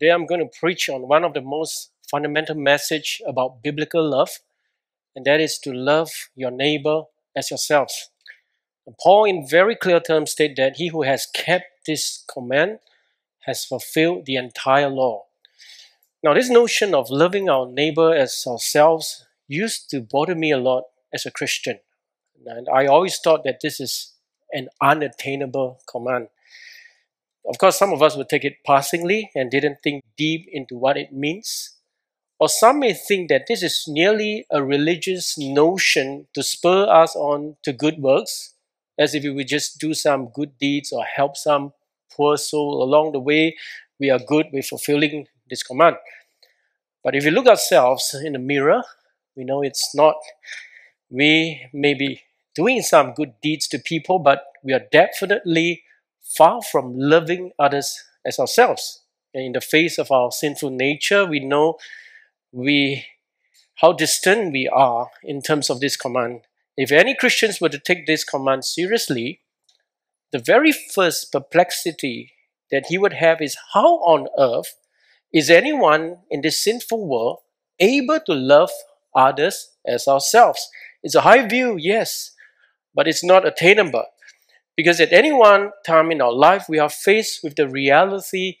Today I'm going to preach on one of the most fundamental messages about biblical love, and that is to love your neighbor as yourself. Paul in very clear terms states that he who has kept this command has fulfilled the entire law. Now this notion of loving our neighbor as ourselves used to bother me a lot as a Christian. And I always thought that this is an unattainable command. Of course, some of us would take it passingly and didn't think deep into what it means. Or some may think that this is merely a religious notion to spur us on to good works, as if we would just do some good deeds or help some poor soul along the way. We are good with fulfilling this command. But if we look ourselves in the mirror, we know it's not. We may be doing some good deeds to people, but we are definitely far from loving others as ourselves. And in the face of our sinful nature, we know how distant we are in terms of this command. If any Christians were to take this command seriously, the very first perplexity that he would have is, how on earth is anyone in this sinful world able to love others as ourselves? It's a high view, yes, but it's not attainable. Because at any one time in our life, we are faced with the reality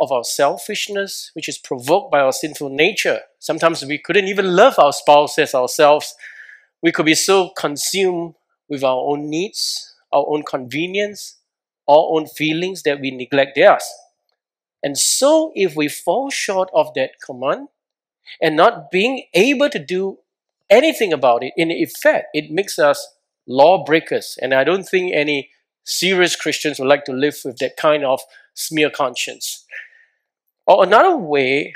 of our selfishness, which is provoked by our sinful nature. Sometimes we couldn't even love our spouse as ourselves. We could be so consumed with our own needs, our own convenience, our own feelings that we neglect theirs. And so if we fall short of that command and not being able to do anything about it, in effect, it makes us lawbreakers. And I don't think any serious Christians would like to live with that kind of smear conscience. Or another way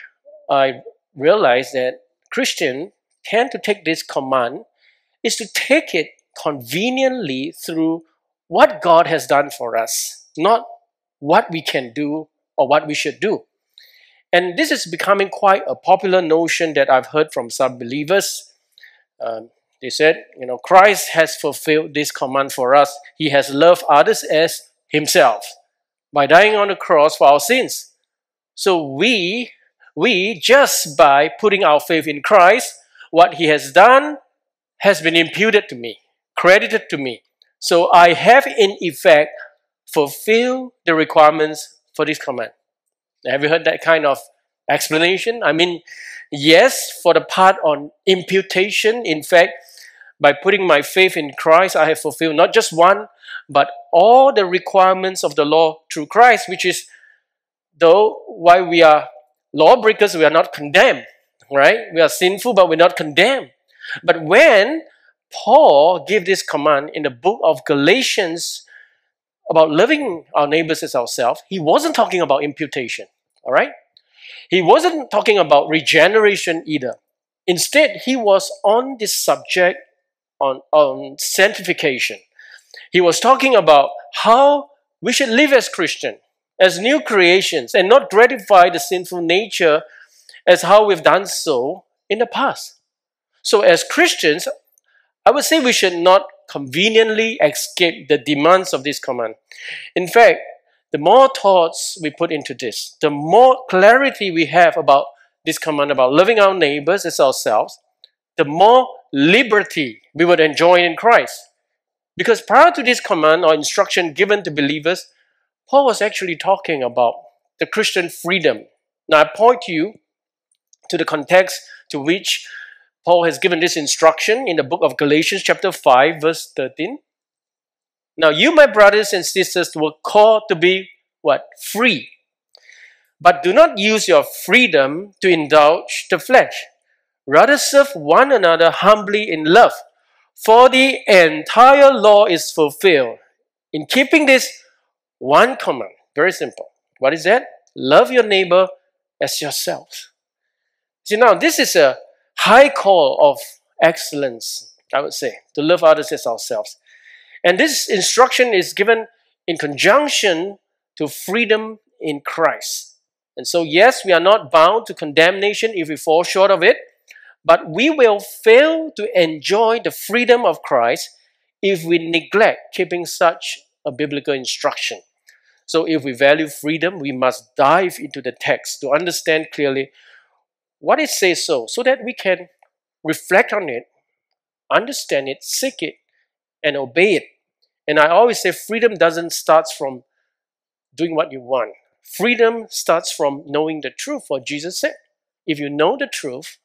I realized that Christians tend to take this command is to take it conveniently through what God has done for us, not what we can do or what we should do. And this is becoming quite a popular notion that I've heard from some believers. They said, you know, Christ has fulfilled this command for us. He has loved others as himself by dying on the cross for our sins. So we just by putting our faith in Christ, what he has done has been imputed to me, credited to me. So I have in effect fulfilled the requirements for this command. Have you heard that kind of explanation? I mean, yes, for the part on imputation, in fact, by putting my faith in Christ, I have fulfilled not just one, but all the requirements of the law through Christ, which is, though, why we are lawbreakers, we are not condemned, right? We are sinful, but we're not condemned. But when Paul gave this command in the book of Galatians about loving our neighbors as ourselves, he wasn't talking about imputation, all right? He wasn't talking about regeneration either. Instead, he was on this subject on sanctification. He was talking about how we should live as Christians, as new creations, and not gratify the sinful nature as how we've done so in the past. So as Christians, I would say we should not conveniently escape the demands of this command. In fact, the more thoughts we put into this, the more clarity we have about this command about loving our neighbors as ourselves, the more liberty we would enjoy in Christ. Because prior to this command or instruction given to believers, Paul was actually talking about the Christian freedom. Now I point you to the context to which Paul has given this instruction in the book of Galatians chapter 5 verse 13. Now you, my brothers and sisters, were called to be, what? Free. But do not use your freedom to indulge the flesh. Rather serve one another humbly in love. For the entire law is fulfilled in keeping this one command. Very simple. What is that? Love your neighbor as yourself. See, now this is a high call of excellence, I would say, to love others as ourselves. And this instruction is given in conjunction to freedom in Christ. And so, yes, we are not bound to condemnation if we fall short of it, but we will fail to enjoy the freedom of Christ if we neglect keeping such a biblical instruction. So if we value freedom, we must dive into the text to understand clearly what it says so that we can reflect on it, understand it, seek it, and obey it. And I always say freedom doesn't start from doing what you want. Freedom starts from knowing the truth, what Jesus said. If you know the truth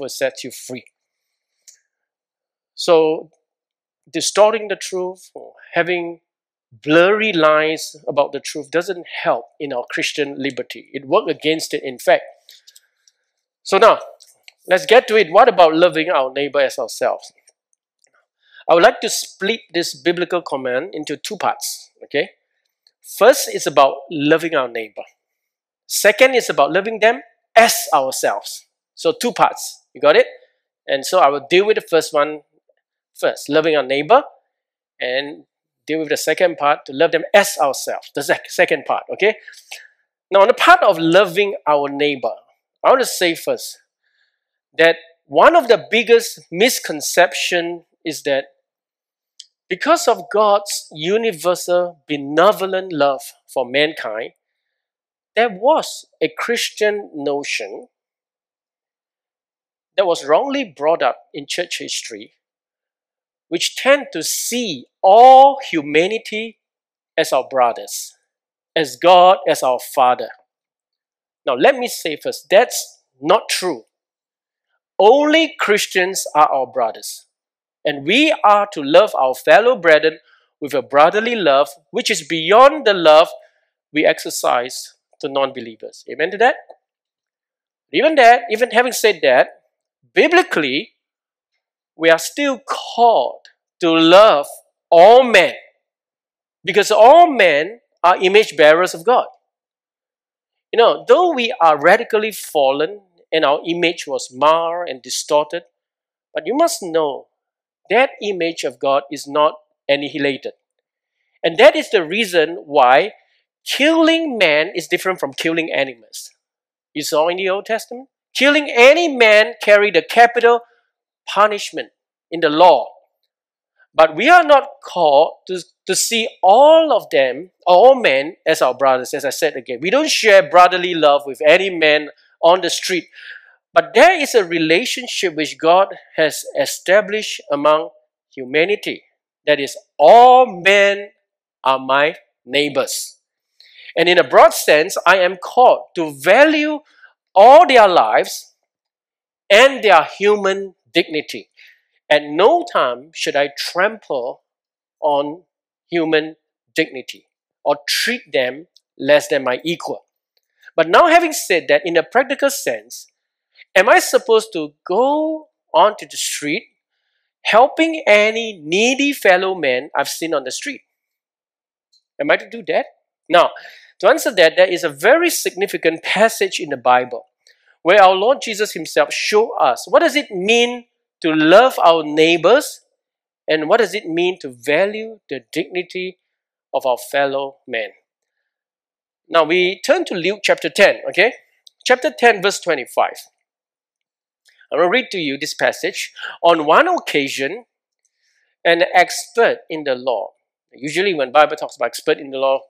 will set you free. So distorting the truth or having blurry lines about the truth doesn't help in our Christian liberty. It works against it, in fact. So now, let's get to it. What about loving our neighbor as ourselves? I would like to split this biblical command into two parts. Okay? First is about loving our neighbor. Second is about loving them as ourselves. So two parts. You got it? And so I will deal with the first one first, loving our neighbor, and deal with the second part, to love them as ourselves, the second part, okay? Now, on the part of loving our neighbor, I want to say first that one of the biggest misconceptions is that because of God's universal benevolent love for mankind, there was a Christian notion that was wrongly brought up in church history, which tend to see all humanity as our brothers, as God, as our Father. Now, let me say first, that's not true. Only Christians are our brothers, and we are to love our fellow brethren with a brotherly love, which is beyond the love we exercise to non-believers. Amen to that? Even having said that, biblically, we are still called to love all men, because all men are image bearers of God. You know, though we are radically fallen and our image was marred and distorted, but you must know that image of God is not annihilated. And that is the reason why killing man is different from killing animals. You saw in the Old Testament? Killing any man carried the capital punishment in the law. But we are not called to see all of them, all men, as our brothers, as I said again. We don't share brotherly love with any man on the street. But there is a relationship which God has established among humanity. That is, all men are my neighbors. And in a broad sense, I am called to value all their lives and their human dignity. At no time should I trample on human dignity or treat them less than my equal. But now, having said that, in a practical sense, am I supposed to go onto the street helping any needy fellow man I've seen on the street? Am I to do that? Now, to answer that, there is a very significant passage in the Bible where our Lord Jesus himself showed us what does it mean to love our neighbors and what does it mean to value the dignity of our fellow man. Now we turn to Luke chapter 10, okay? Chapter 10 verse 25. I'm going to read to you this passage. On one occasion, an expert in the law, usually when the Bible talks about expert in the law,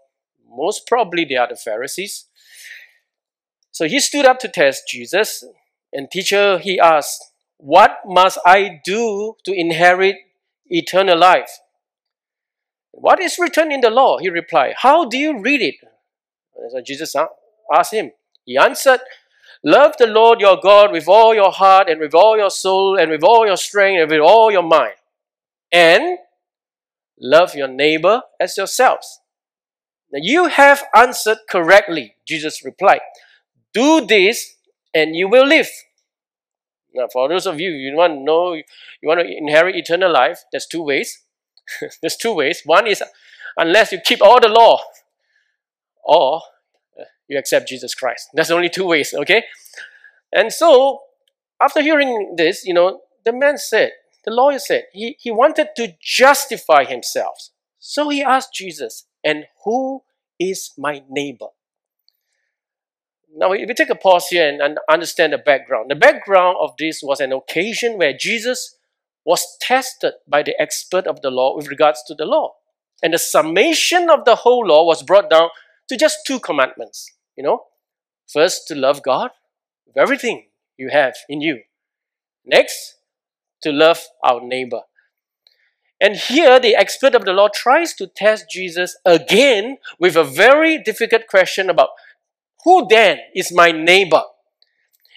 most probably they are the Pharisees. So he stood up to test Jesus, and teacher, he asked, "What must I do to inherit eternal life?" "What is written in the law?" he replied. "How do you read it?" So Jesus asked him. He answered, "Love the Lord your God with all your heart and with all your soul and with all your strength and with all your mind. And love your neighbor as yourselves." "Now you have answered correctly," Jesus replied. "Do this and you will live." Now, for those of you, you want to inherit eternal life, there's two ways. There's two ways. One is unless you keep all the law or you accept Jesus Christ. There's only two ways, okay? And so, after hearing this, you know, the man said, the lawyer said, he wanted to justify himself. So he asked Jesus, "And who is my neighbor?" Now, if we take a pause here and understand the background. The background of this was an occasion where Jesus was tested by the expert of the law with regards to the law. And the summation of the whole law was brought down to just two commandments. You know, first, to love God with everything you have in you. Next, to love our neighbor. And here, the expert of the law tries to test Jesus again with a very difficult question about who then is my neighbor?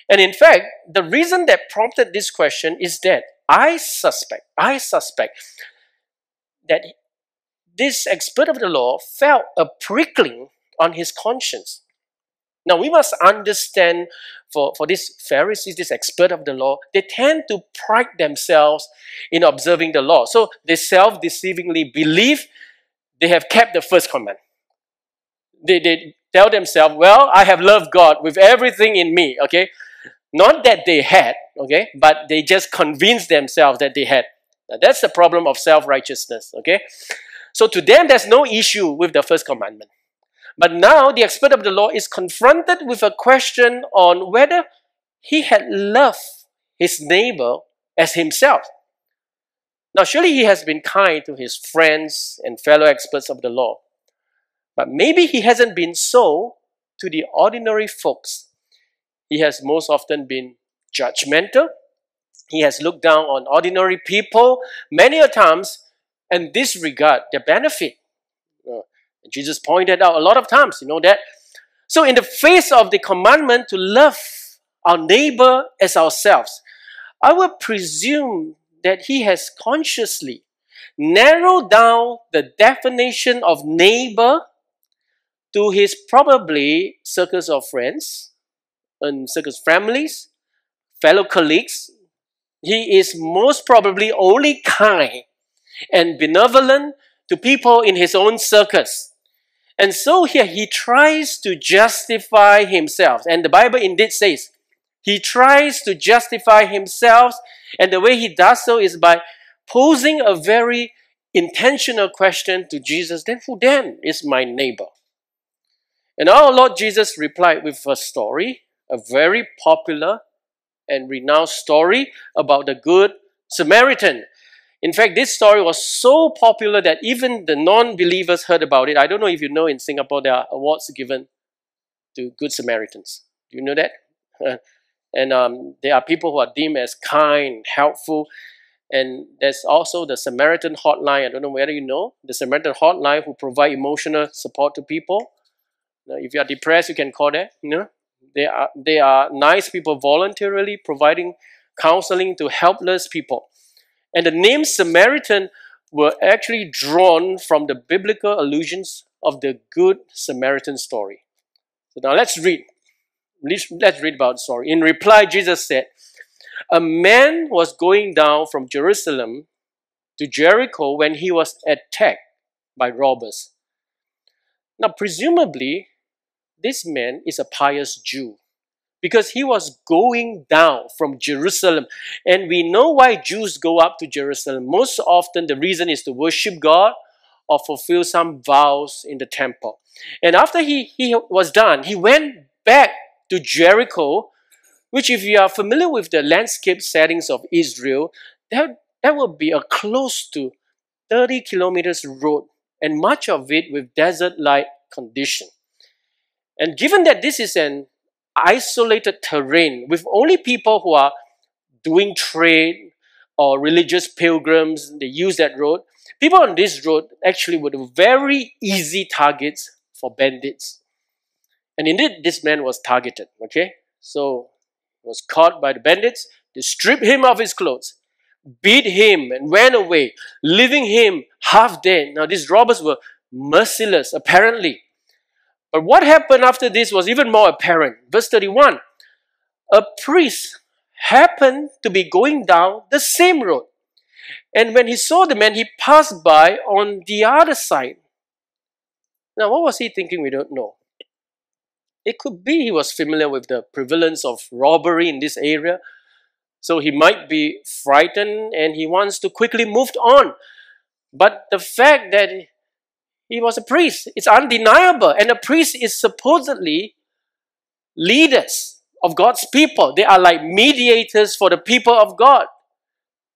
And in fact, the reason that prompted this question is that I suspect that this expert of the law felt a prickling on his conscience. Now, we must understand for these Pharisees, this expert of the law, they tend to pride themselves in observing the law. So they self-deceivingly believe they have kept the first command. They tell themselves, well, I have loved God with everything in me, okay? Not that they had, okay? But they just convinced themselves that they had. Now, that's the problem of self-righteousness, okay? So to them, there's no issue with the first commandment. But now the expert of the law is confronted with a question on whether he had loved his neighbor as himself. Now, surely he has been kind to his friends and fellow experts of the law. But maybe he hasn't been so to the ordinary folks. He has most often been judgmental. He has looked down on ordinary people many a times and disregard their benefit. Jesus pointed out a lot of times, you know that. So in the face of the commandment to love our neighbor as ourselves, I would presume that he has consciously narrowed down the definition of neighbor to his probably circles of friends and circles of families, fellow colleagues. He is most probably only kind and benevolent to people in his own circles. And so here he tries to justify himself. And the Bible indeed says, he tries to justify himself. And the way he does so is by posing a very intentional question to Jesus. Then who then is my neighbor? And our Lord Jesus replied with a story, a very popular and renowned story about the Good Samaritan. In fact, this story was so popular that even the non-believers heard about it. I don't know if you know, in Singapore, there are awards given to Good Samaritans. Do you know that? And there are people who are deemed as kind, helpful. And there's also the Samaritan hotline. I don't know whether you know. The Samaritan hotline who provide emotional support to people. If you are depressed, you can call that. You know? They are nice people voluntarily providing counseling to helpless people. And the name Samaritan were actually drawn from the biblical allusions of the Good Samaritan story. So now let's read. Let's read about the story. In reply, Jesus said, a man was going down from Jerusalem to Jericho when he was attacked by robbers. Now, presumably, this man is a pious Jew, because he was going down from Jerusalem. And we know why Jews go up to Jerusalem. Most often the reason is to worship God or fulfill some vows in the temple. And after he was done, he went back to Jericho, which, if you are familiar with the landscape settings of Israel, that would be a close to 30 kilometers road, and much of it with desert-like condition. And given that this is an isolated terrain with only people who are doing trade or religious pilgrims, they use that road. People on this road actually were very easy targets for bandits. And indeed, this man was targeted, okay? So he was caught by the bandits. They stripped him of his clothes, beat him, and ran away, leaving him half dead. Now, these robbers were merciless, apparently. But what happened after this was even more apparent. Verse 31, a priest happened to be going down the same road. And when he saw the man, he passed by on the other side. Now, what was he thinking? We don't know. It could be he was familiar with the prevalence of robbery in this area. So he might be frightened and he wants to quickly move on. But the fact that he was a priest, it's undeniable. And a priest is supposedly leaders of God's people. They are like mediators for the people of God.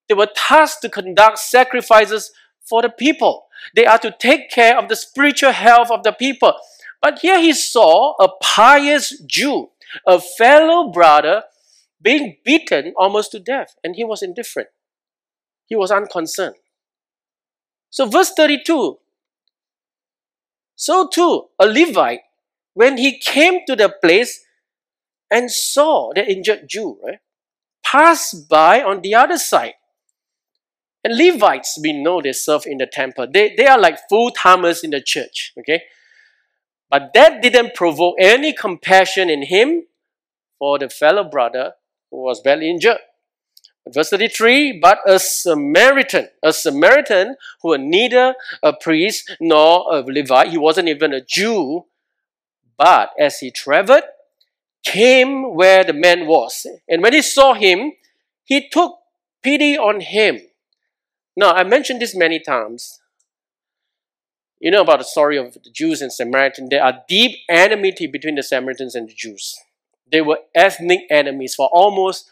They were tasked to conduct sacrifices for the people. They are to take care of the spiritual health of the people. But here he saw a pious Jew, a fellow brother, being beaten almost to death, and he was indifferent. He was unconcerned. So verse 32, so too a Levite, when he came to the place and saw the injured Jew, right, passed by on the other side. And Levites, we know they serve in the temple. They are like full-timers in the church, okay? But that didn't provoke any compassion in him for the fellow brother who was badly injured. Verse 33, but a Samaritan who was neither a priest nor a Levite, he wasn't even a Jew, but as he traveled, came where the man was. And when he saw him, he took pity on him. Now, I mentioned this many times. You know about the story of the Jews and Samaritans. There are deep enmity between the Samaritans and the Jews. They were ethnic enemies. For almost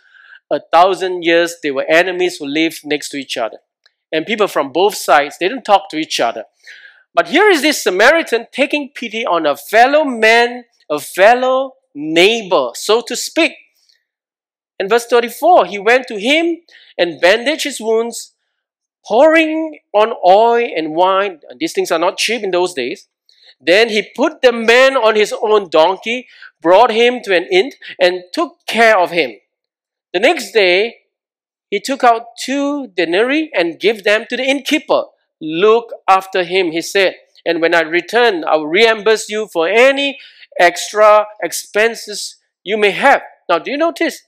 1,000 years, they were enemies who lived next to each other. And people from both sides, they didn't talk to each other. But here is this Samaritan taking pity on a fellow man, a fellow neighbor, so to speak. In verse 34, he went to him and bandaged his wounds, pouring on oil and wine. And these things are not cheap in those days. Then he put the man on his own donkey, brought him to an inn, and took care of him. The next day, he took out 2 denarii and gave them to the innkeeper. Look after him, he said, and when I return, I will reimburse you for any extra expenses you may have. Now, do you notice?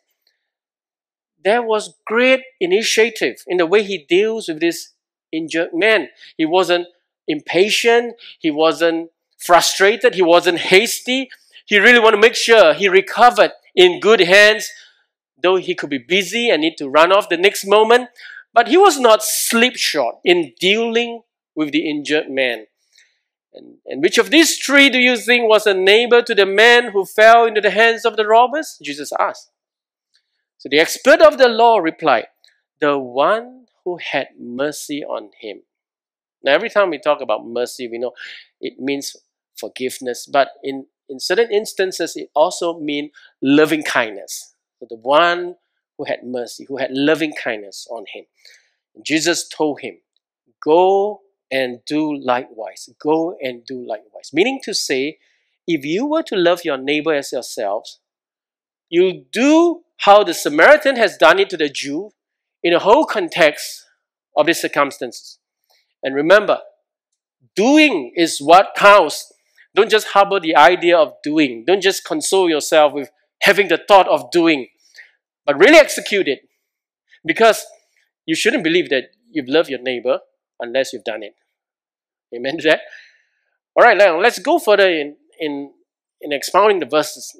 There was great initiative in the way he deals with this injured man. He wasn't impatient. He wasn't frustrated. He wasn't hasty. He really wanted to make sure he recovered in good hands, though he could be busy and need to run off the next moment. But he was not slipshod in dealing with the injured man. And which of these three do you think was a neighbor to the man who fell into the hands of the robbers? Jesus asked. So the expert of the law replied, the one who had mercy on him. Now, every time we talk about mercy, we know it means forgiveness. But in certain instances, it also means loving kindness. So the one who had mercy, who had loving kindness on him. Jesus told him, go and do likewise. Go and do likewise. Meaning to say, if you were to love your neighbor as yourselves, you do how the Samaritan has done it to the Jew in the whole context of the circumstances. And remember, doing is what counts. Don't just harbor the idea of doing. Don't just console yourself with having the thought of doing. But really execute it. Because you shouldn't believe that you've loved your neighbor unless you've done it. Amen to that? All right, now let's go further in expounding the verses.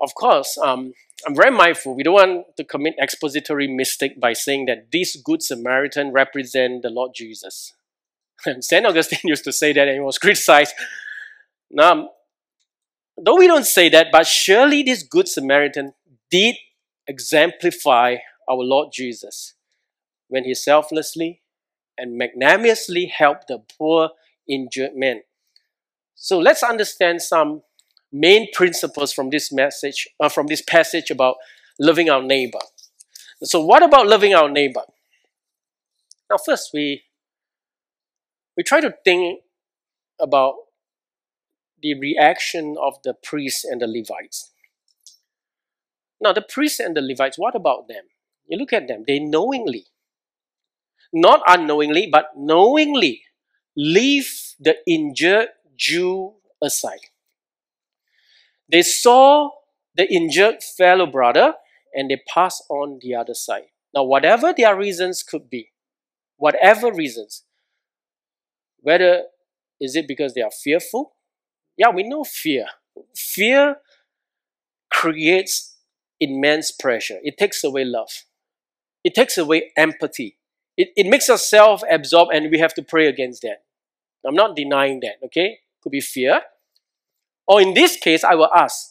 Of course, I'm very mindful. We don't want to commit expository mistake by saying that this Good Samaritan represents the Lord Jesus. St. Augustine used to say that and he was criticized. Now, though we don't say that, but surely this Good Samaritan did exemplify our Lord Jesus when he selflessly and magnanimously helped the poor injured man. So let's understand some main principles from this message, from this passage about loving our neighbor. So, what about loving our neighbor? Now, first, we try to think about the reaction of the priests and the Levites. Now, the priests and the Levites, what about them? You look at them; they knowingly, not unknowingly, but knowingly, leave the injured Jew aside. They saw the injured fellow brother and they passed on the other side. Now, whatever their reasons could be, whatever reasons, whether is it because they are fearful? Yeah, we know fear. Fear creates immense pressure. It takes away love. It takes away empathy. It makes us self-absorbed, and we have to pray against that. I'm not denying that, okay? Could be fear. Or in this case, I will ask,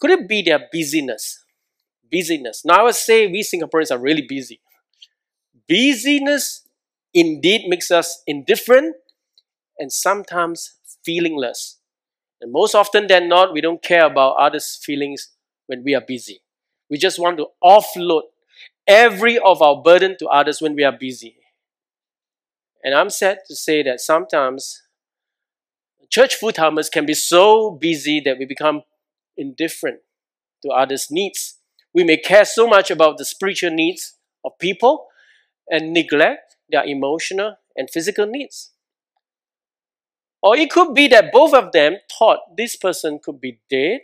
could it be their busyness? Now, I would say we Singaporeans are really busy. Busyness indeed makes us indifferent and sometimes feelingless. And most often than not, we don't care about others' feelings when we are busy. We just want to offload every of our burden to others when we are busy. And I'm sad to say that sometimes church full-timers can be so busy that we become indifferent to others' needs. We may care so much about the spiritual needs of people and neglect their emotional and physical needs. Or it could be that both of them thought this person could be dead,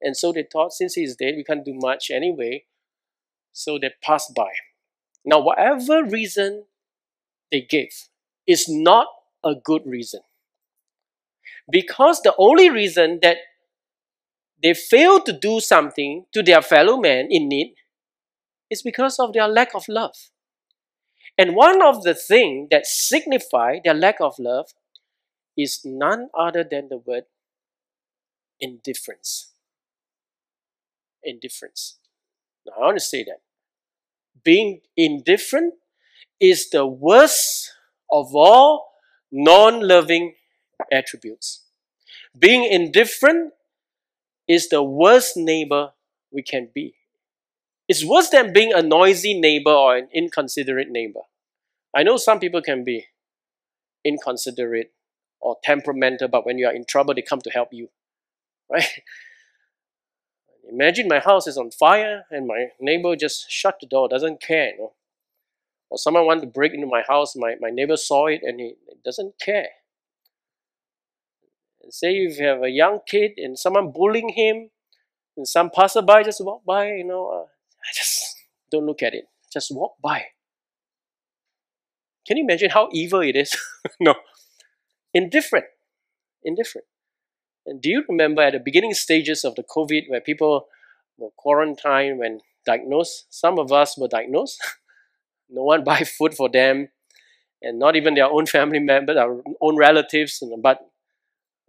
and so they thought, since he is dead, we can't do much anyway, so they passed by. Now, whatever reason they gave is not a good reason, because the only reason that they failed to do something to their fellow man in need is because of their lack of love. And one of the things that signify their lack of love is none other than the word indifference. Indifference. Now, I want to say that being indifferent is the worst of all non-loving attributes. Being indifferent is the worst neighbor we can be. It's worse than being a noisy neighbor or an inconsiderate neighbor. I know some people can be inconsiderate or temperamental, but when you are in trouble, they come to help you, right? Imagine my house is on fire and my neighbor just shut the door, doesn't care, you know? Or someone wanted to break into my house, my neighbor saw it and he doesn't care. Say if you have a young kid and someone bullying him, and some passerby just walk by, you know, just don't look at it. Just walk by. Can you imagine how evil it is? No. Indifferent. Indifferent. And do you remember at the beginning stages of the COVID where people were quarantined when diagnosed? Some of us were diagnosed. No one buy food for them, and not even their own family members, our own relatives, but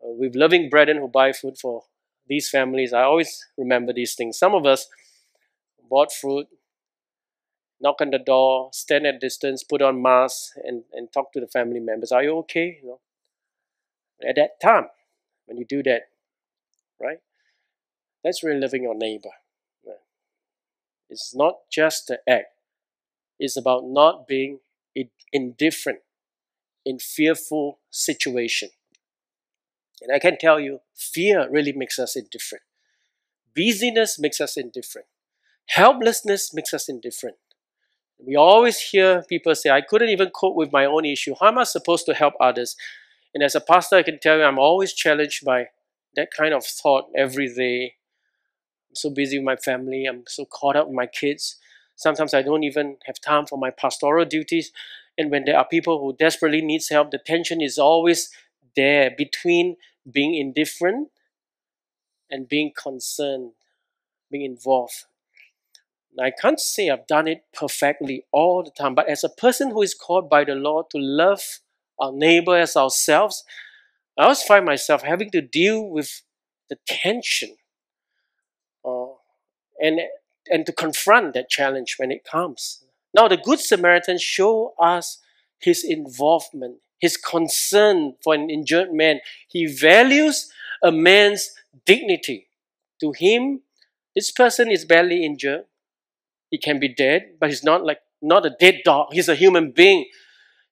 with loving brethren who buy food for these families. I always remember these things. Some of us bought food, knock on the door, stand at a distance, put on masks, and talk to the family members. Are you okay? You know, at that time, when you do that, right? That's really loving your neighbor. Right? It's not just the act. It's about not being indifferent in fearful situation. And I can tell you, fear really makes us indifferent. Busyness makes us indifferent. Helplessness makes us indifferent. We always hear people say, I couldn't even cope with my own issue. How am I supposed to help others? And as a pastor, I can tell you, I'm always challenged by that kind of thought every day. I'm so busy with my family. I'm so caught up with my kids. Sometimes I don't even have time for my pastoral duties. And when there are people who desperately need help, the tension is always there between being indifferent and being concerned, being involved. Now, I can't say I've done it perfectly all the time, but as a person who is called by the Lord to love our neighbor as ourselves, I always find myself having to deal with the tension and to confront that challenge when it comes. Now, the Good Samaritan shows us his involvement, his concern for an injured man. He values a man's dignity. To him, this person is badly injured. He can be dead, but he's not a dead dog. He's a human being.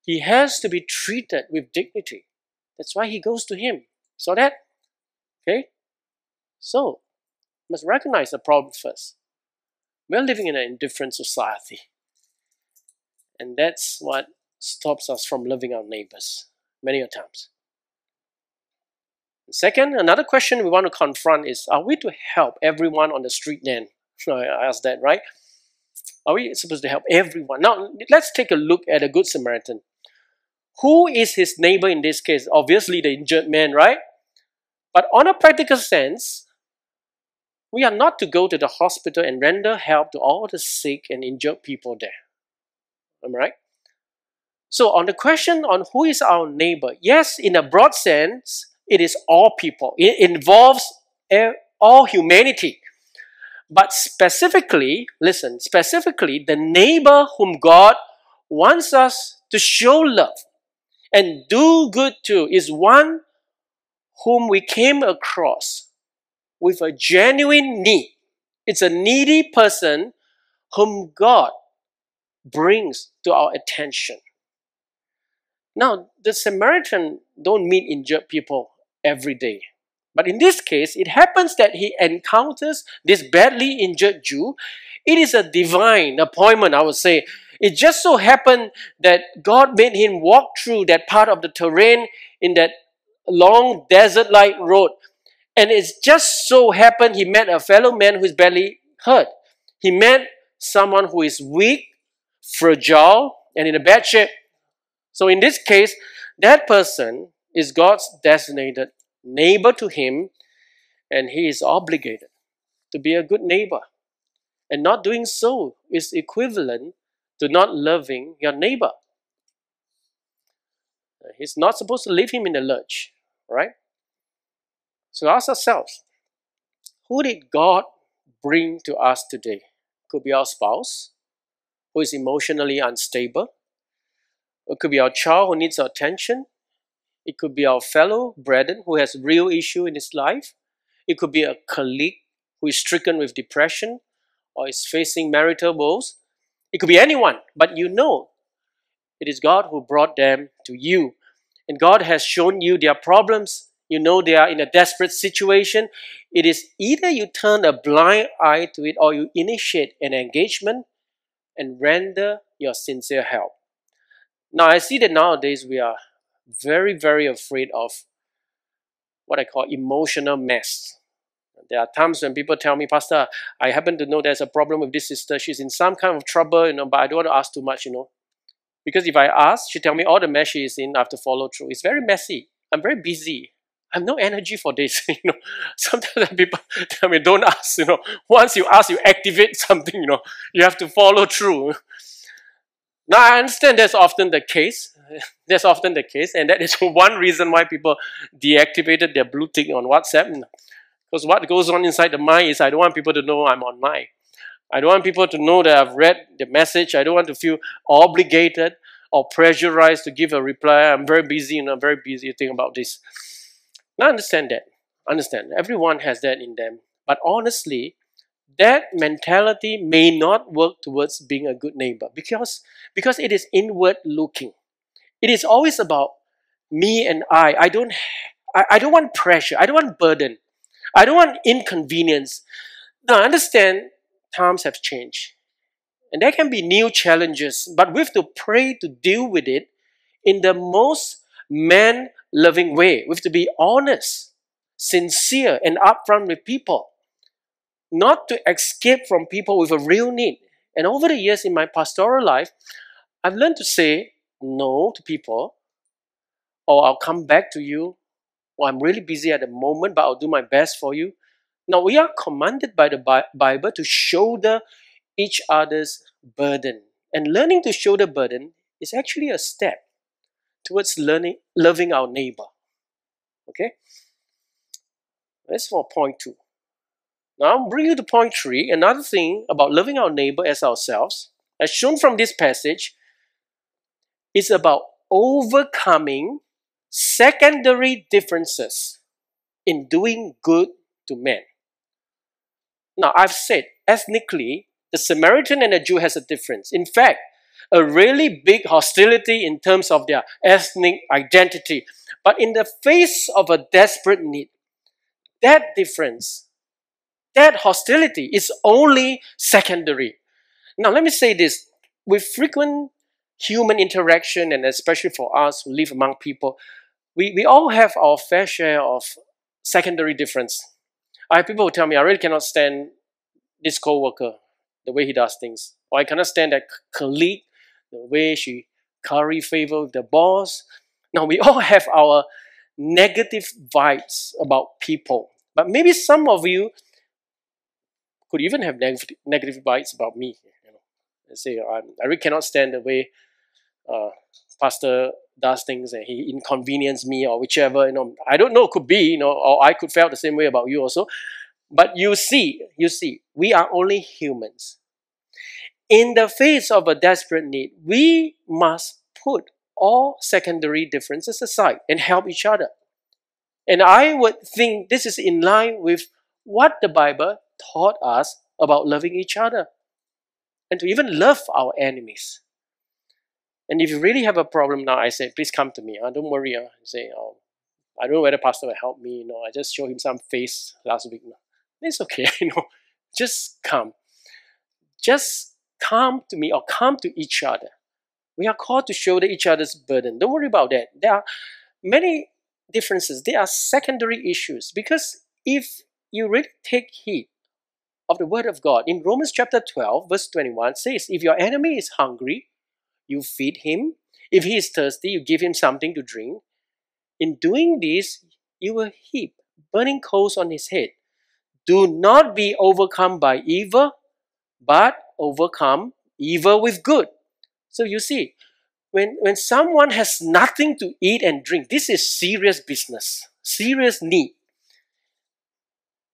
He has to be treated with dignity. That's why he goes to him. So that, okay? So, you must recognize the problem first. We're living in an indifferent society. And that's what stops us from loving our neighbors many a times. Second, another question we want to confront is, are we to help everyone on the street then? I asked that, right? Are we supposed to help everyone? Now, let's take a look at a Good Samaritan. Who is his neighbor in this case? Obviously, the injured man, right? But on a practical sense, we are not to go to the hospital and render help to all the sick and injured people there. Am I right? So on the question on who is our neighbor, yes, in a broad sense, it is all people. It involves all humanity. But specifically, listen, specifically, the neighbor whom God wants us to show love and do good to is one whom we came across with a genuine need. It's a needy person whom God brings to our attention. Now, the Samaritan don't meet injured people every day. But in this case, it happens that he encounters this badly injured Jew. It is a divine appointment, I would say. It just so happened that God made him walk through that part of the terrain in that long desert-like road. And it just so happened he met a fellow man who is badly hurt. He met someone who is weak, fragile, and in a bad shape. So in this case, that person is God's designated neighbor to him, and he is obligated to be a good neighbor. And not doing so is equivalent to not loving your neighbor. He's not supposed to leave him in the lurch, right? So ask ourselves, who did God bring to us today? Could be our spouse, who is emotionally unstable. It could be our child who needs our attention. It could be our fellow brethren who has real issue in his life. It could be a colleague who is stricken with depression or is facing marital woes. It could be anyone, but you know it is God who brought them to you. And God has shown you their problems. You know they are in a desperate situation. It is either you turn a blind eye to it or you initiate an engagement and render your sincere help. Now, I see that nowadays we are very, very afraid of what I call emotional mess. There are times when people tell me, Pastor, I happen to know there's a problem with this sister. She's in some kind of trouble, but I don't want to ask too much, Because if I ask, she tell me all the mess she is in, I have to follow through. It's very messy. I'm very busy. I have no energy for this, Sometimes people tell me, don't ask, Once you ask, you activate something, You have to follow through. Now, I understand that's often the case. That's often the case. And that is one reason why people deactivated their blue tick on WhatsApp. Because what goes on inside the mind is I don't want people to know I'm online. I don't want people to know that I've read the message. I don't want to feel obligated or pressurized to give a reply. I'm very busy, I'm very busy thinking about this. Now, I understand that. Everyone has that in them. But honestly, that mentality may not work towards being a good neighbor because it is inward looking. It is always about me and I. I don't want pressure. I don't want burden. I don't want inconvenience. Now, I understand times have changed. And there can be new challenges, but we have to pray to deal with it in the most man-loving way. We have to be honest, sincere, and upfront with people. Not to escape from people with a real need. And over the years in my pastoral life, I've learned to say no to people, or I'll come back to you, or I'm really busy at the moment, but I'll do my best for you. Now, we are commanded by the Bible to shoulder each other's burden. And learning to shoulder burden is actually a step towards loving our neighbor. Okay? That's for point two. Now, I'll bring you to point three, another thing about loving our neighbor as ourselves, as shown from this passage, is about overcoming secondary differences in doing good to men. Now, I've said, ethnically, the Samaritan and the Jew has a difference. In fact, a really big hostility in terms of their ethnic identity. But in the face of a desperate need, that difference, that hostility is only secondary. Now, let me say this. With frequent human interaction, and especially for us who live among people, we all have our fair share of secondary difference. I have people who tell me, I really cannot stand this co-worker, the way he does things. Or I cannot stand that colleague, the way she curry favor with the boss. Now, we all have our negative vibes about people. But maybe some of you could even have negative bites about me. Say, I really cannot stand the way Pastor does things and he inconvenienced me or whichever. I don't know, could be, or I could feel the same way about you also. But you see, we are only humans. In the face of a desperate need, we must put all secondary differences aside and help each other. And I would think this is in line with what the Bible taught us about loving each other and to even love our enemies. And if you really have a problem now, I say, please come to me. Don't worry. Say, I don't know whether pastor will help me. I just showed him some face last week. It's okay. Just come. Just come to me or come to each other. We are called to shoulder each other's burden. Don't worry about that. There are many differences. They are secondary issues. Because if you really take heed of the word of God, in Romans chapter 12, verse 21 says, if your enemy is hungry, you feed him. If he is thirsty, you give him something to drink. In doing this, you will heap burning coals on his head. Do not be overcome by evil, but overcome evil with good. So you see, when someone has nothing to eat and drink, this is serious business, serious need.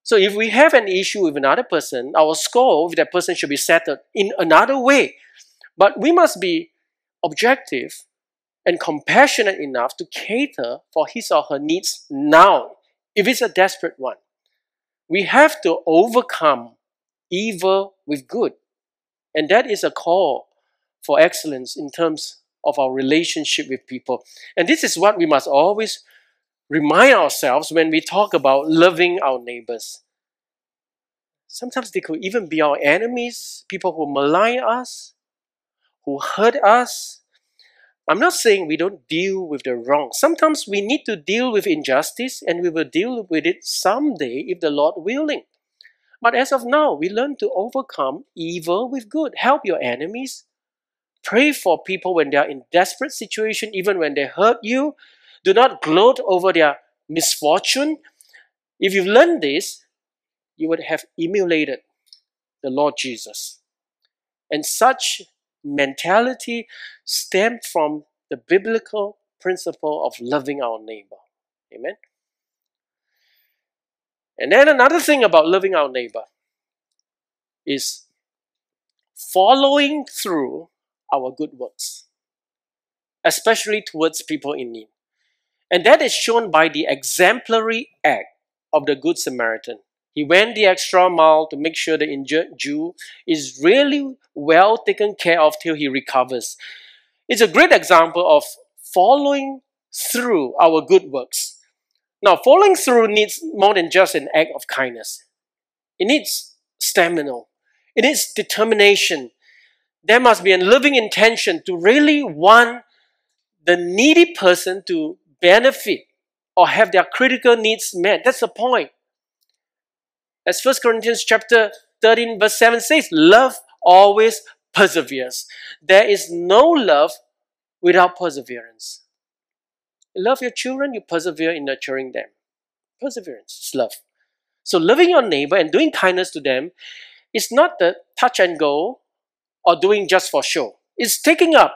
So if we have an issue with another person, our score with that person should be settled in another way. But we must be objective and compassionate enough to cater for his or her needs now, if it's a desperate one. We have to overcome evil with good. And that is a call for excellence in terms of our relationship with people. And this is what we must always remind ourselves when we talk about loving our neighbors. Sometimes they could even be our enemies, people who malign us, who hurt us. I'm not saying we don't deal with the wrong. Sometimes we need to deal with injustice, and we will deal with it someday if the Lord willing. But as of now, we learn to overcome evil with good. Help your enemies. Pray for people when they are in desperate situation, even when they hurt you. Do not gloat over their misfortune. If you've learned this, you would have emulated the Lord Jesus. And such mentality stemmed from the biblical principle of loving our neighbor. Amen. And then another thing about loving our neighbor is following through our good works, especially towards people in need. And that is shown by the exemplary act of the Good Samaritan. He went the extra mile to make sure the injured Jew is really well taken care of till he recovers. It's a great example of following through our good works. Now, following through needs more than just an act of kindness. It needs stamina. It needs determination. There must be a loving intention to really want the needy person to benefit or have their critical needs met. That's the point. As 1 Corinthians chapter 13 verse 7 says, love always perseveres. There is no love without perseverance. You love your children, you persevere in nurturing them. Perseverance is love. So loving your neighbor and doing kindness to them is not the touch and go or doing just for show. It's taking up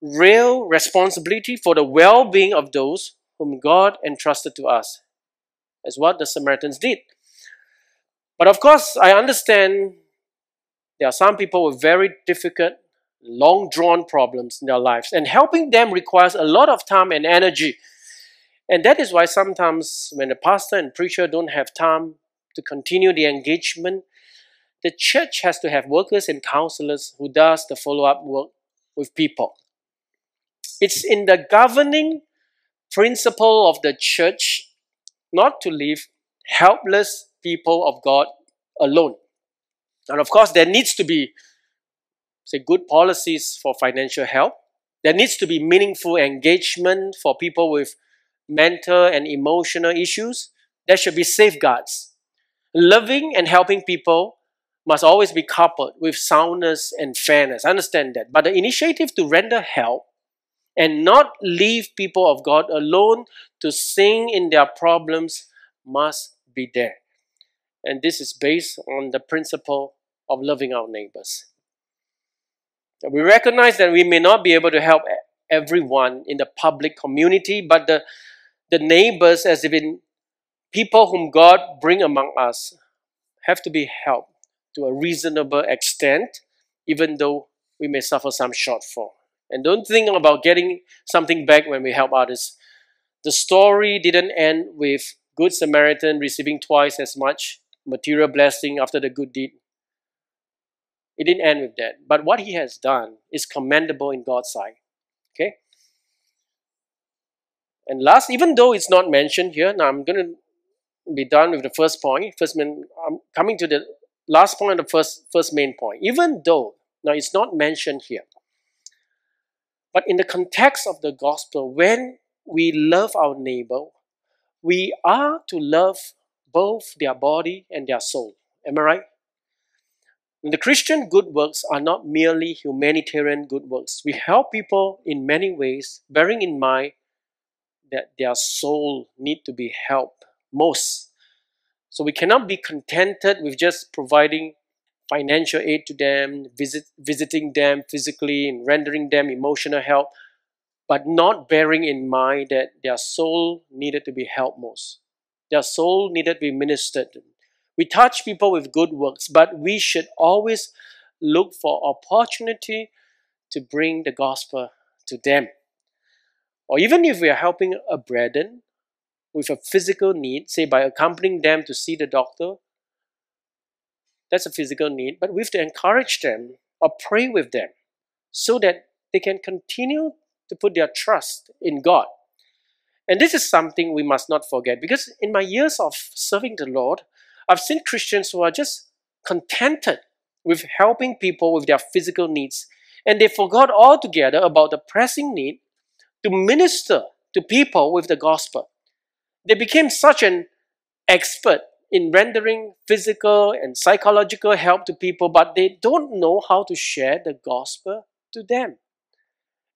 real responsibility for the well-being of those whom God entrusted to us. That's what the Samaritans did. But of course, I understand there are some people with very difficult, long-drawn problems in their lives. And helping them requires a lot of time and energy. And that is why sometimes when the pastor and preacher don't have time to continue the engagement, the church has to have workers and counselors who does the follow-up work with people. It's in the governing principle of the church not to leave helpless people of God alone. And of course, there needs to be, say, good policies for financial help. There needs to be meaningful engagement for people with mental and emotional issues. There should be safeguards. Loving and helping people must always be coupled with soundness and fairness. I understand that. But the initiative to render help and not leave people of God alone to sing in their problems must be there. And this is based on the principle of loving our neighbors. We recognize that we may not be able to help everyone in the public community, but the neighbors, as in people whom God bring among us, have to be helped to a reasonable extent even though we may suffer some shortfall. And don't think about getting something back when we help others. The story didn't end with Good Samaritan receiving twice as much material blessing after the good deed. It didn't end with that. But what he has done is commendable in God's sight. Okay? And last, even though it's not mentioned here, now I'm going to be done with the first point. I'm coming to the last point, the first main point. Even though, now it's not mentioned here, but in the context of the gospel, when we love our neighbor, we are to love both their body and their soul. Am I right? The Christian good works are not merely humanitarian good works. We help people in many ways, bearing in mind that their soul need to be helped most. So we cannot be contented with just providing financial aid to them, visiting them physically and rendering them emotional help, but not bearing in mind that their soul needed to be helped most. Their soul needed to be ministered. We touch people with good works, but we should always look for opportunity to bring the gospel to them. Or even if we are helping a brethren with a physical need, say by accompanying them to see the doctor, that's a physical need, but we have to encourage them or pray with them so that they can continue to put their trust in God. And this is something we must not forget, because in my years of serving the Lord, I've seen Christians who are just contented with helping people with their physical needs, and they forgot altogether about the pressing need to minister to people with the gospel. They became such an expert in rendering physical and psychological help to people, but they don't know how to share the gospel to them.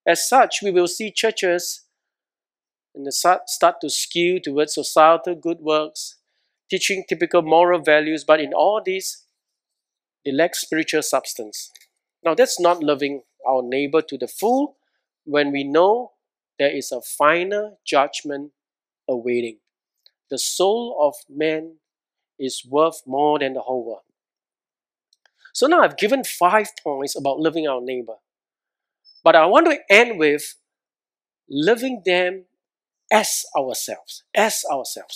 As such, we will see churches and start to skew towards societal good works, teaching typical moral values, but in all these, they lack spiritual substance. Now, that's not loving our neighbor to the full when we know there is a final judgment awaiting. The soul of man is worth more than the whole world. So now I've given 5 points about loving our neighbor, but I want to end with loving them as ourselves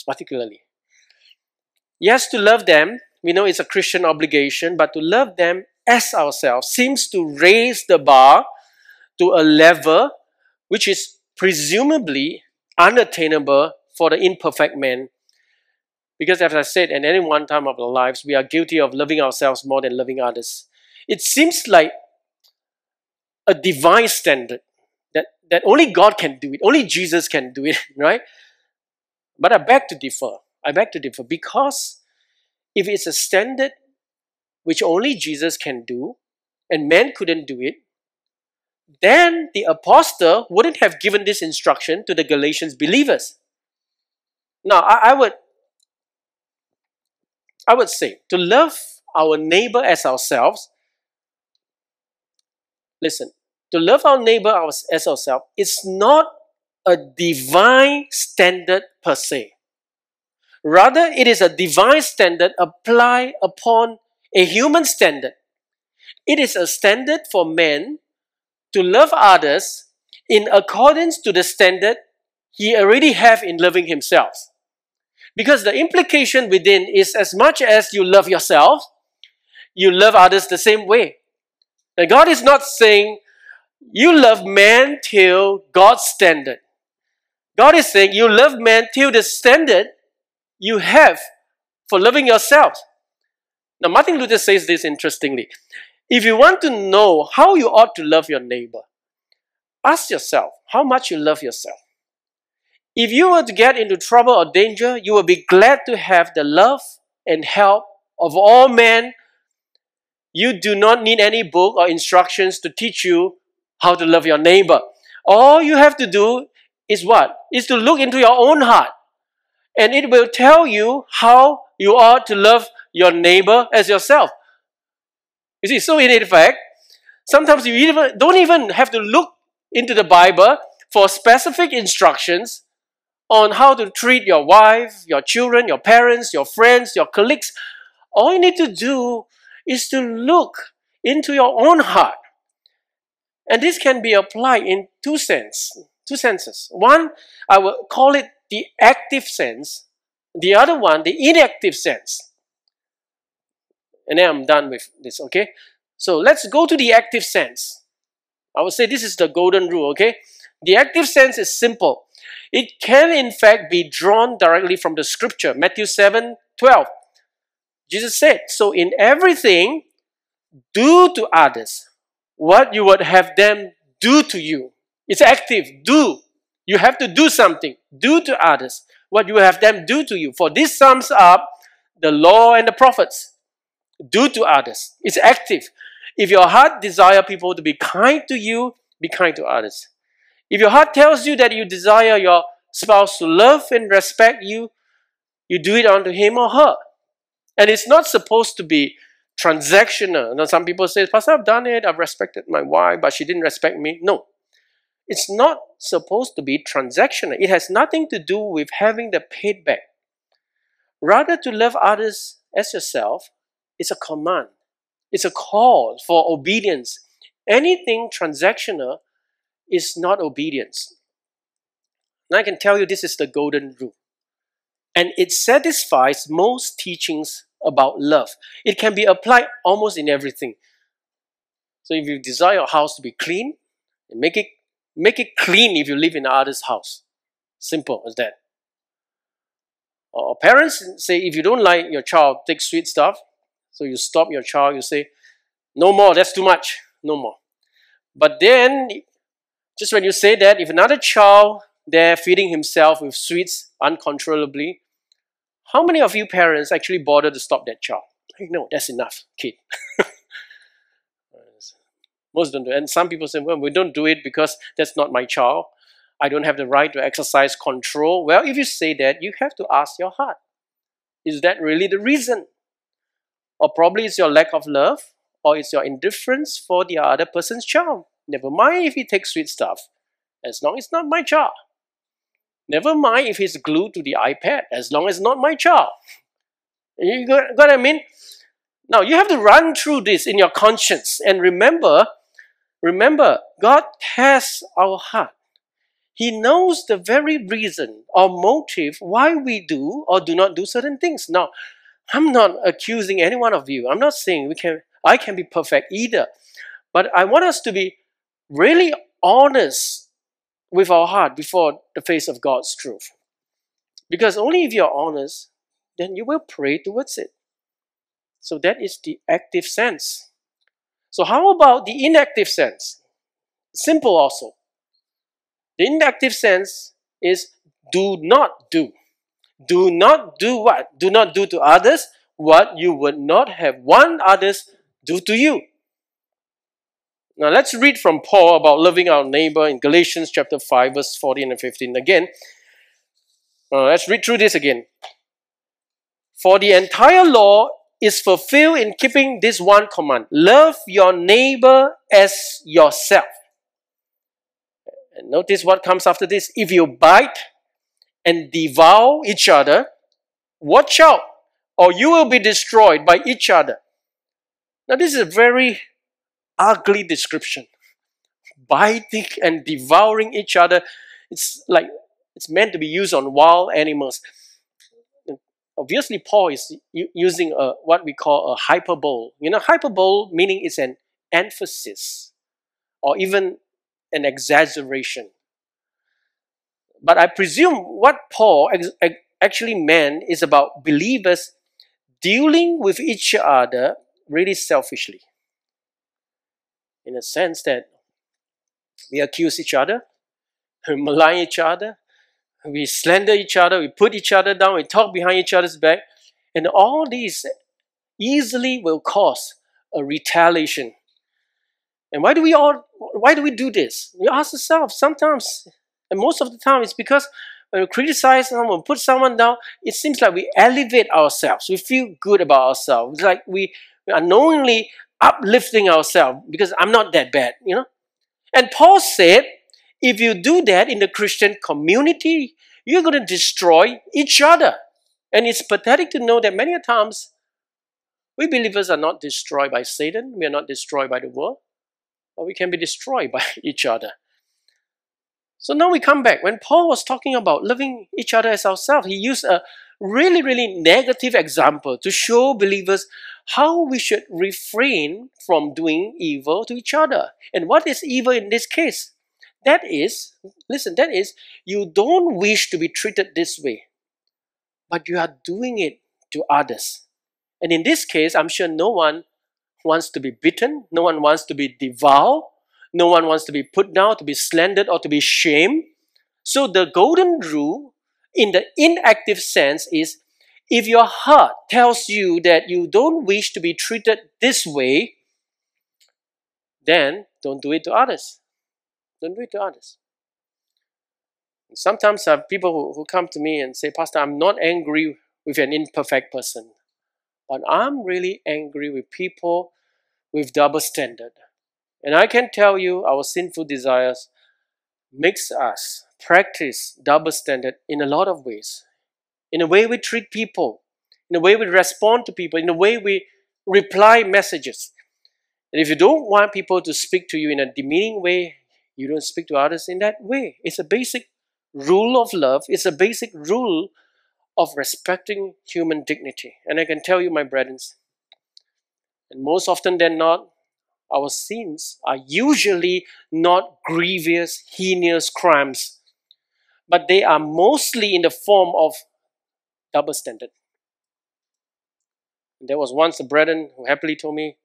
particularly. Yes, to love them, we know it's a Christian obligation, but to love them as ourselves seems to raise the bar to a level which is presumably unattainable for the imperfect man. Because as I said, at any one time of our lives, we are guilty of loving ourselves more than loving others. It seems like a divine standard that only God can do it, only Jesus can do it, right? But I beg to differ. I beg to differ, because if it's a standard which only Jesus can do and man couldn't do it, then the apostle wouldn't have given this instruction to the Galatians believers. Now, I would say to love our neighbor as ourselves, listen, to love our neighbor as ourselves is not a divine standard per se. Rather, it is a divine standard applied upon a human standard. It is a standard for man to love others in accordance to the standard he already have in loving himself. Because the implication within is, as much as you love yourself, you love others the same way. And God is not saying, you love man till God's standard. God is saying, you love man till the standard you have for loving yourself. Now, Martin Luther says this interestingly. If you want to know how you ought to love your neighbor, ask yourself how much you love yourself. If you were to get into trouble or danger, you will be glad to have the love and help of all men. You do not need any book or instructions to teach you how to love your neighbor. All you have to do is what? Is to look into your own heart, and it will tell you how you ought to love your neighbor as yourself. You see, so in effect, sometimes you don't even have to look into the Bible for specific instructions on how to treat your wife, your children, your parents, your friends, your colleagues. All you need to do is to look into your own heart. And this can be applied in two senses. One, I will call it the active sense. The other one, the inactive sense. And then I'm done with this, okay? So let's go to the active sense. I would say this is the golden rule, okay? The active sense is simple. It can, in fact, be drawn directly from the scripture. Matthew 7:12. Jesus said, "So in everything, do to others what you would have them do to you." It's active. Do. You have to do something. Do to others what you have them do to you. For this sums up the law and the prophets. Do to others. It's active. If your heart desires people to be kind to you, be kind to others. If your heart tells you that you desire your spouse to love and respect you, you do it unto him or her. And it's not supposed to be transactional. Now, some people say, "Pastor, I've done it. I've respected my wife, but she didn't respect me." No. It's not supposed to be transactional. It has nothing to do with having the payback. Rather, to love others as yourself is a command. It's a call for obedience. Anything transactional is not obedience. Now I can tell you this is the golden rule. And it satisfies most teachings about love. It can be applied almost in everything. So if you desire your house to be clean, make it clean if you live in another's house. Simple as that. Or parents say, if you don't like your child, take sweet stuff. So you stop your child, you say, "No more, that's too much, no more." But then, just when you say that, if another child there feeding himself with sweets uncontrollably, how many of you parents actually bother to stop that child? "No, that's enough, kid." Most don't do it. And some people say, "Well, we don't do it because that's not my child. I don't have the right to exercise control." Well, if you say that, you have to ask your heart. Is that really the reason? Or probably it's your lack of love, or it's your indifference for the other person's child. Never mind if he takes sweet stuff, as long as it's not my child. Never mind if he's glued to the iPad, as long as it's not my child. You got what I mean? Now, you have to run through this in your conscience. And remember, God tests our heart. He knows the very reason or motive why we do or do not do certain things. Now, I'm not accusing any one of you. I'm not saying I can be perfect either. But I want us to be really honest with our heart before the face of God's truth. Because only if you're honest, then you will pray towards it. So that is the active sense. So how about the inactive sense? Simple also. The inactive sense is do not do. Do not do what? Do not do to others what you would not have want others do to you. Now let's read from Paul about loving our neighbor in Galatians chapter 5, verse 14 and 15 again. Let's read through this again. "For the entire law is fulfilled in keeping this one command: love your neighbor as yourself." And notice what comes after this. "If you bite and devour each other, watch out, or you will be destroyed by each other." Now this is a very ugly description. Biting and devouring each other. It's like it's meant to be used on wild animals. Obviously, Paul is using what we call a hyperbole. You know, hyperbole meaning it's an emphasis or even an exaggeration. But I presume what Paul actually meant is about believers dealing with each other really selfishly. In a sense that we accuse each other, we malign each other, we slander each other, we put each other down, we talk behind each other's back. And all these easily will cause a retaliation. And why do we do this? We ask ourselves sometimes, and most of the time it's because when we criticize someone, put someone down, it seems like we elevate ourselves. We feel good about ourselves. It's like we unknowingly uplifting ourselves because I'm not that bad, you know. And Paul said, if you do that in the Christian community, you're going to destroy each other. And it's pathetic to know that many times We believers are not destroyed by Satan. We are not destroyed by the world. But we can be destroyed by each other. So now we come back. When Paul was talking about loving each other as ourselves, he used a really, really negative example to show believers how we should refrain from doing evil to each other. And what is evil in this case? That is, listen, that is, you don't wish to be treated this way, but you are doing it to others. And in this case, I'm sure no one wants to be beaten, no one wants to be devoured, no one wants to be put down, to be slandered, or to be shamed. So the golden rule in the inactive sense is, if your heart tells you that you don't wish to be treated this way, then don't do it to others. Don't do it to others. Sometimes I have people who come to me and say, Pastor, I'm not angry with an imperfect person, but I'm really angry with people with double standard. And I can tell you our sinful desires makes us practice double standard in a lot of ways. In the way we treat people, in the way we respond to people, in the way we reply messages. And if you don't want people to speak to you in a demeaning way, you don't speak to others in that way. It's a basic rule of love. It's a basic rule of respecting human dignity. And I can tell you, my brethren, and most often than not, our sins are usually not grievous, heinous crimes, but they are mostly in the form of double standard. There was once a brethren who happily told me,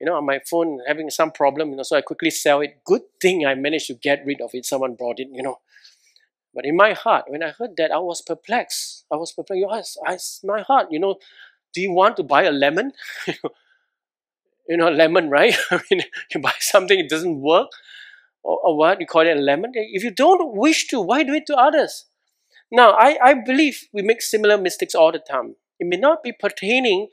you know, on my phone having some problem, you know, so I quickly sell it. Good thing I managed to get rid of it. Someone brought it, you know. But in my heart, when I heard that, I was perplexed. I was perplexed. You asked, my heart, you know, do you want to buy a lemon? You know, lemon, right? I mean, you buy something, it doesn't work, or what, you call it a lemon? If you don't wish to, why do it to others? Now, I believe we make similar mistakes all the time. It may not be pertaining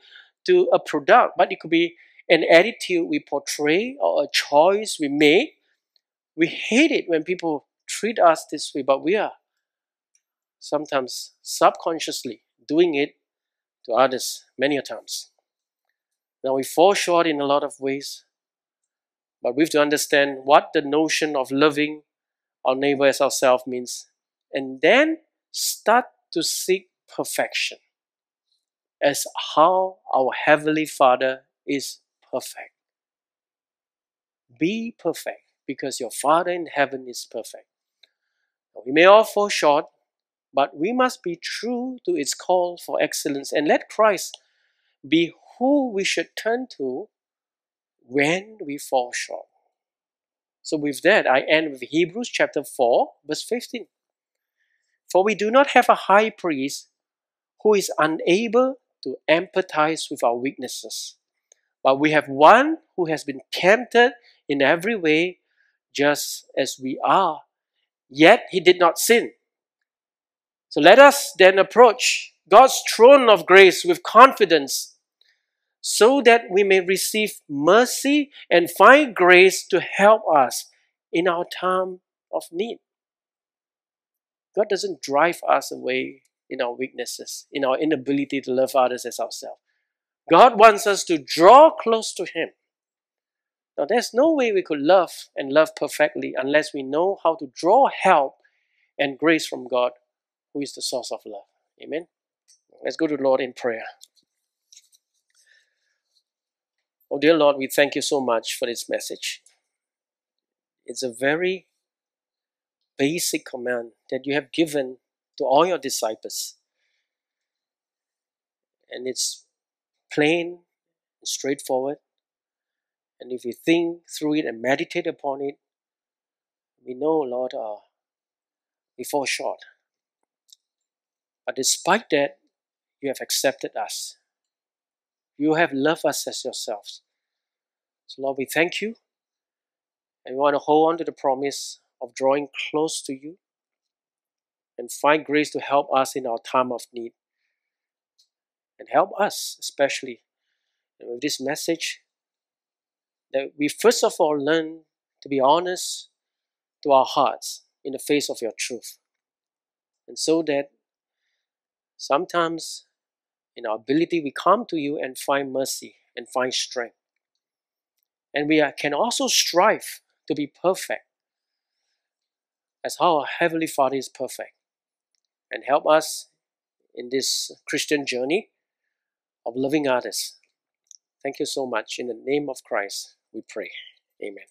to a product, but it could be an attitude we portray or a choice we make. We hate it when people treat us this way, but we are sometimes subconsciously doing it to others many a times. Now, we fall short in a lot of ways, but we have to understand what the notion of loving our neighbor as ourselves means, and then start to seek perfection as how our Heavenly Father is perfect. Be perfect because your Father in heaven is perfect. Now, we may all fall short, but we must be true to its call for excellence and let Christ be who we should turn to when we fall short. So with that, I end with Hebrews chapter 4, verse 15. For we do not have a high priest who is unable to empathize with our weaknesses, but we have one who has been tempted in every way, just as we are, yet he did not sin. So let us then approach God's throne of grace with confidence, so that we may receive mercy and find grace to help us in our time of need. God doesn't drive us away in our weaknesses, in our inability to love others as ourselves. God wants us to draw close to Him. Now, there's no way we could love and love perfectly unless we know how to draw help and grace from God, who is the source of love. Amen? Let's go to the Lord in prayer. Oh, dear Lord, we thank you so much for this message. It's a very basic command that you have given to all your disciples. And it's plain and straightforward. And if we think through it and meditate upon it, we know, Lord, we fall short. But despite that, you have accepted us. You have loved us as yourselves. So, Lord, we thank you, and we want to hold on to the promise of drawing close to you and find grace to help us in our time of need. And help us, especially with this message, that we first of all learn to be honest to our hearts in the face of your truth. And so that sometimes in our ability, we come to you and find mercy and find strength. And we can also strive to be perfect as how our Heavenly Father is perfect. And help us in this Christian journey of loving others. Thank you so much. In the name of Christ, we pray. Amen.